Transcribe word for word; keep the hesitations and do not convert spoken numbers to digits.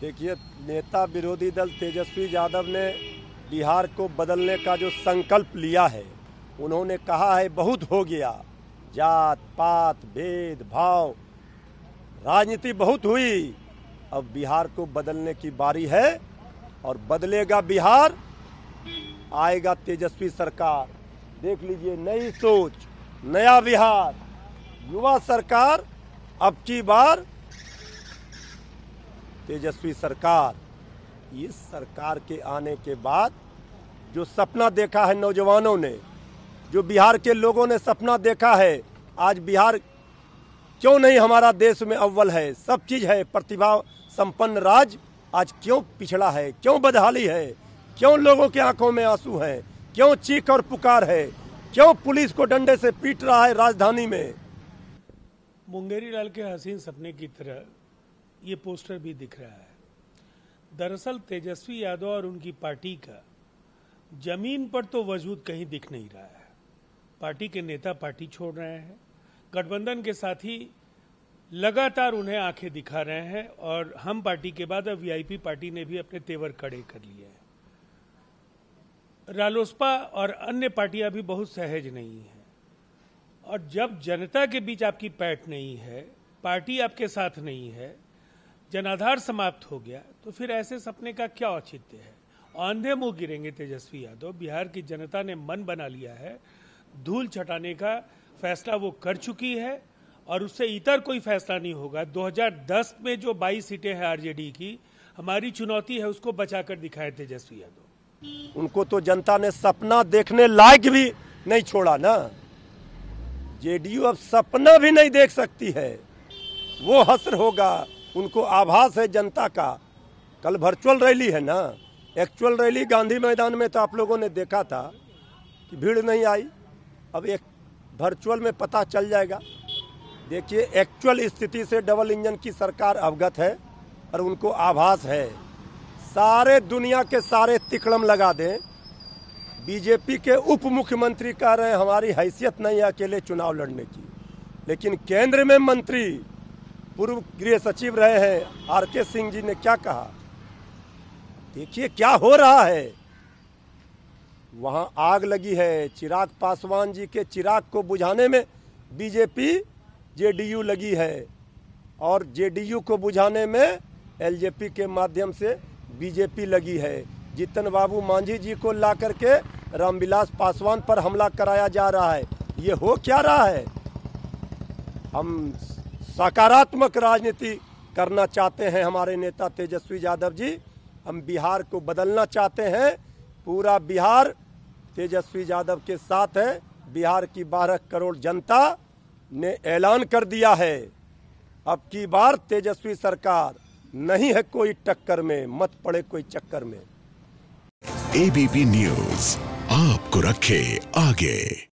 देखिए, नेता विरोधी दल तेजस्वी यादव ने बिहार को बदलने का जो संकल्प लिया है, उन्होंने कहा है बहुत हो गया, जात पात भेदभाव राजनीति बहुत हुई, अब बिहार को बदलने की बारी है और बदलेगा बिहार, आएगा तेजस्वी सरकार। देख लीजिए, नई सोच, नया बिहार, युवा सरकार, अब की बार तेजस्वी सरकार। इस सरकार के आने के बाद जो सपना देखा है नौजवानों ने, जो बिहार के लोगों ने सपना देखा है, आज बिहार क्यों नहीं हमारा देश में अव्वल है, सब चीज़ है, प्रतिभा संपन्न राज्य आज क्यों पिछड़ा है, क्यों बदहाली है, क्यों लोगों के आंखों में आंसू है, क्यों चीख और पुकार है, क्यों पुलिस को डंडे से पीट रहा है राजधानी में। मुंगेरी लाल के हसीन सपने की तरह ये पोस्टर भी दिख रहा है। दरअसल तेजस्वी यादव और उनकी पार्टी का जमीन पर तो वजूद कहीं दिख नहीं रहा है। पार्टी के नेता पार्टी छोड़ रहे हैं, गठबंधन के साथी लगातार उन्हें आंखें दिखा रहे हैं और हम पार्टी के बाद अब वीआईपी पार्टी ने भी अपने तेवर खड़े कर लिए हैं। रालोसपा और अन्य पार्टियां भी बहुत सहज नहीं हैं और जब जनता के बीच आपकी पैठ नहीं है, पार्टी आपके साथ नहीं है, जनाधार समाप्त हो गया, तो फिर ऐसे सपने का क्या औचित्य है। आंधे मुंह गिरेंगे तेजस्वी यादव। बिहार की जनता ने मन बना लिया है, धूल छटाने का फैसला वो कर चुकी है और उससे इतर कोई फैसला नहीं होगा। दो हज़ार दस में जो बाईस सीटें हैं आरजेडी की, हमारी चुनौती है उसको बचाकर दिखाए तेजस्वी यादव। उनको तो जनता ने सपना देखने लायक भी नहीं छोड़ा ना। जेडीयू अब सपना भी नहीं देख सकती है, वो हसर होगा। उनको आभास है जनता का। कल वर्चुअल रैली है ना, एक्चुअल रैली गांधी मैदान में तो आप लोगों ने देखा था कि भीड़ नहीं आई। अब एक वर्चुअल में पता चल जाएगा। देखिए, एक्चुअल स्थिति से डबल इंजन की सरकार अवगत है और उनको आभास है। सारे दुनिया के सारे तिकड़म लगा दें। बीजेपी के उप मुख्यमंत्री कह रहे हैं हमारी हैसियत नहीं है अकेले चुनाव लड़ने की, लेकिन केंद्र में मंत्री पूर्व गृह सचिव रहे हैं आरके सिंह जी ने क्या कहा। देखिए क्या हो रहा है। वहां आग लगी है, चिराग पासवान जी के चिराग को बुझाने में बीजेपी जेडीयू लगी है और जेडीयू को बुझाने में एलजेपी के माध्यम से बीजेपी लगी है। जीतन बाबू मांझी जी को ला करके रामविलास पासवान पर हमला कराया जा रहा है। ये हो क्या रहा है। हम सकारात्मक राजनीति करना चाहते हैं। हमारे नेता तेजस्वी यादव जी, हम बिहार को बदलना चाहते हैं। पूरा बिहार तेजस्वी यादव के साथ है। बिहार की बारह करोड़ जनता ने ऐलान कर दिया है, अब की बार तेजस्वी सरकार नहीं है कोई टक्कर में, मत पड़े कोई चक्कर में। एबीपी न्यूज़ आपको रखे आगे।